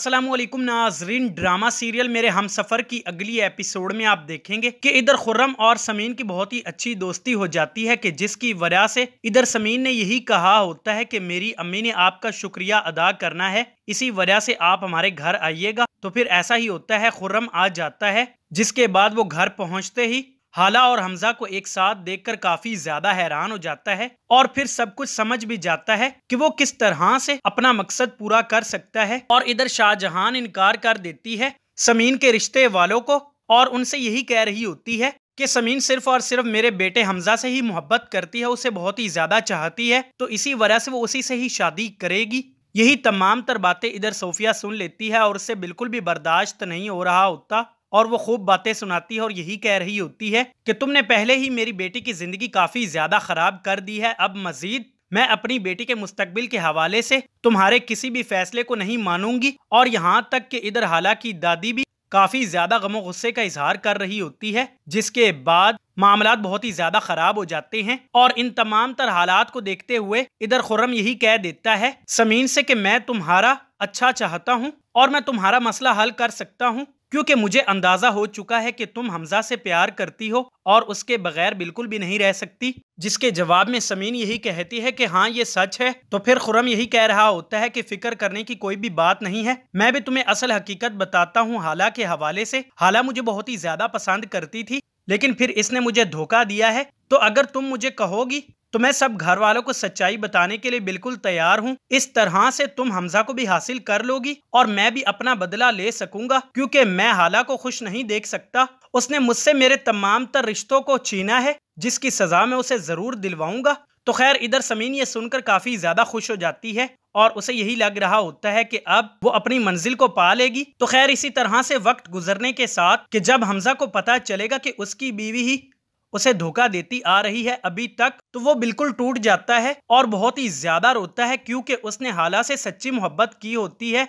अस्सलामुअलैकुम नाज़रीन, drama serial मेरे हम सफ़र की अगली एपिसोड में आप देखेंगे कि इधर खुर्रम और समीन की बहुत ही अच्छी दोस्ती हो जाती है कि जिसकी वजह से इधर समीन ने यही कहा होता है कि मेरी अम्मी ने आपका शुक्रिया अदा करना है, इसी वजह से आप हमारे घर आइएगा। तो फिर ऐसा ही होता है, खुर्रम आ जाता है, जिसके बाद वो घर पहुँचते ही हाला और हमजा को एक साथ देखकर काफी ज्यादा हैरान हो जाता है और फिर सब कुछ समझ भी जाता है कि वो किस तरह से अपना मकसद पूरा कर सकता है। और इधर शाहजहान इनकार कर देती है समीन के रिश्ते वालों को और उनसे यही कह रही होती है कि समीन सिर्फ और सिर्फ मेरे बेटे हमजा से ही मोहब्बत करती है, उसे बहुत ही ज्यादा चाहती है, तो इसी वजह से वो उसी से ही शादी करेगी। यही तमाम तर बातें इधर सोफिया सुन लेती है और उससे बिल्कुल भी बर्दाश्त नहीं हो रहा होता और वो खूब बातें सुनाती है और यही कह रही होती है कि तुमने पहले ही मेरी बेटी की ज़िंदगी काफ़ी ज़्यादा ख़राब कर दी है, अब मज़ीद मैं अपनी बेटी के मुस्तकबिल के हवाले से तुम्हारे किसी भी फैसले को नहीं मानूंगी। और यहाँ तक कि इधर हाला की दादी भी काफ़ी ज़्यादा गमो गुस्से का इजहार कर रही होती है, जिसके बाद मामलात बहुत ही ज़्यादा ख़राब हो जाते हैं। और इन तमाम तर हालात को देखते हुए इधर खुर्रम यही कह देता है समीन से कि मैं तुम्हारा अच्छा चाहता हूँ और मैं तुम्हारा मसला हल कर सकता हूँ, क्योंकि मुझे अंदाजा हो चुका है कि तुम हमजा से प्यार करती हो और उसके बगैर बिल्कुल भी नहीं रह सकती। जिसके जवाब में समीन यही कहती है कि हाँ ये सच है। तो फिर खुर्रम यही कह रहा होता है कि फिक्र करने की कोई भी बात नहीं है, मैं भी तुम्हें असल हकीकत बताता हूँ हाला के हवाले से। हाला मुझे बहुत ही ज्यादा पसंद करती थी लेकिन फिर इसने मुझे धोखा दिया है, तो अगर तुम मुझे कहोगी तो मैं सब घर वालों को सच्चाई बताने के लिए बिल्कुल तैयार हूँ। इस तरह से तुम हमजा को भी हासिल कर लोगी और मैं भी अपना बदला ले सकूंगा, क्योंकि मैं हाला को खुश नहीं देख सकता। उसने मुझसे मेरे तमाम तर रिश्तों को छीना है, जिसकी सजा मैं उसे जरूर दिलवाऊंगा। तो खैर इधर समीन ये सुनकर काफी ज्यादा खुश हो जाती है और उसे यही लग रहा होता है कि अब वो अपनी मंजिल को पा लेगी। तो खैर इसी तरह से वक्त गुजरने के साथ कि जब हमजा को पता चलेगा कि उसकी बीवी ही उसे धोखा देती आ रही है अभी तक, तो वो बिल्कुल टूट जाता है और बहुत ही ज्यादा रोता है, क्योंकि उसने हाला से सच्ची मोहब्बत की होती है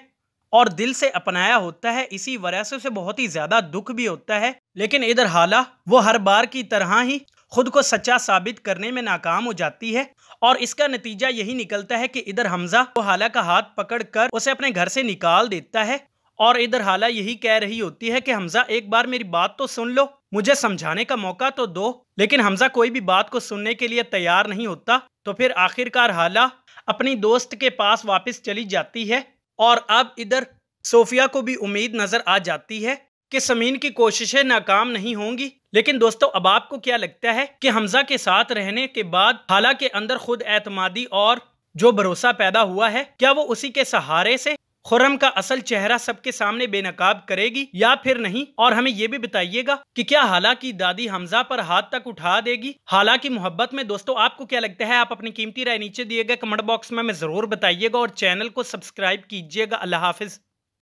और दिल से अपनाया होता है, इसी वजह से उसे बहुत ही ज्यादा दुख भी होता है। लेकिन इधर हाला वो हर बार की तरह ही खुद को सच्चा साबित करने में नाकाम हो जाती है और इसका नतीजा यही निकलता है कि इधर हमजा वो हाला का हाथ पकड़कर उसे अपने घर से निकाल देता है। और इधर हाला यही कह रही होती है कि हमजा एक बार मेरी बात तो सुन लो, मुझे समझाने का मौका तो दो। लेकिन हमजा कोई भी बात को सुनने के लिए तैयार नहीं होता। तो फिर आखिरकार हाला अपनी दोस्त के पास वापस चली जाती है और अब इधर सोफिया को भी उम्मीद नजर आ जाती है कि समीन की कोशिशें नाकाम नहीं होंगी। लेकिन दोस्तों अब आपको क्या लगता है कि हमजा के साथ रहने के बाद हाला के अंदर खुद एतमादी और जो भरोसा पैदा हुआ है, क्या वो उसी के सहारे से खुर्रम का असल चेहरा सबके सामने बेनकाब करेगी या फिर नहीं? और हमें ये भी बताइएगा कि क्या हाला की दादी हमजा पर हाथ तक उठा देगी हाला की मोहब्बत में? दोस्तों आपको क्या लगता है? आप अपनी कीमती राय नीचे दिए गए कमेंट बॉक्स में हमें जरूर बताइएगा और चैनल को सब्सक्राइब कीजिएगा। अल्लाह हाफिज।